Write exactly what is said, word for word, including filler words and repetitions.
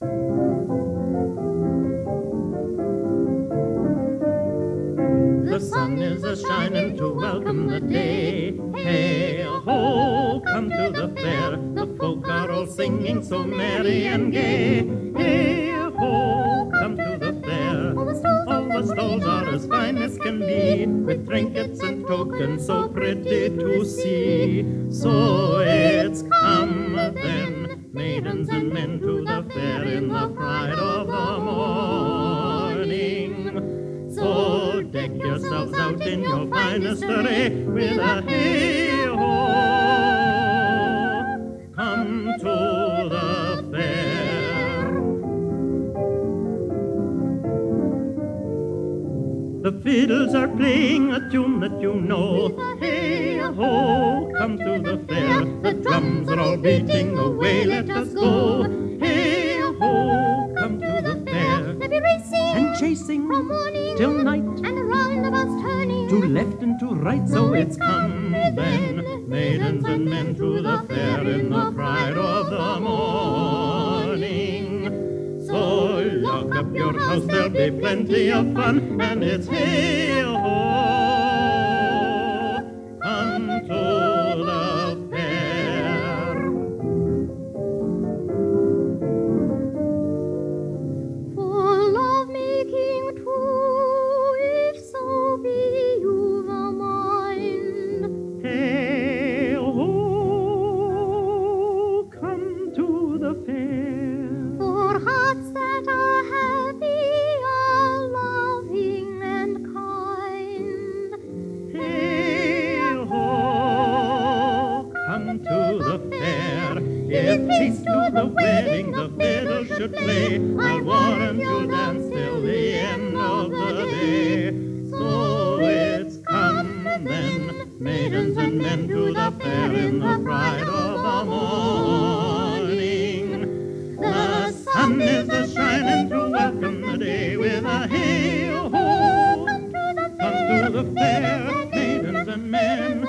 The sun is a-shining to welcome the day. Hail, ho, come to the fair. The folk are all singing so merry and gay. Hail, ho, come to the fair. All the stalls are as fine as can be, with trinkets and tokens so pretty to see. So it's come then, maidens and men, to the fair in the pride of the morning. So deck yourselves out in your finest array with a hey ho, come to the fair. The fiddles are playing a tune that you know. Hey ho, come to the fair. The drums are all beating away. Let us go. Hey ho, come to the fair. They'll be racing and chasing from morning till night, and around the bus turning to left and to right. So it's come then, maidens and men, to the fair in the pride of the morning. So lock up your house, there'll be plenty of fun, and it's hey ho. If peace to the wedding the fiddle should play, I warrant you'll dance till the end of the day. So it's come then, maidens and men, to the fair in the pride of the morning. The sun is a-shining to welcome the day with a hey-ho. Come to the fair, maidens and men.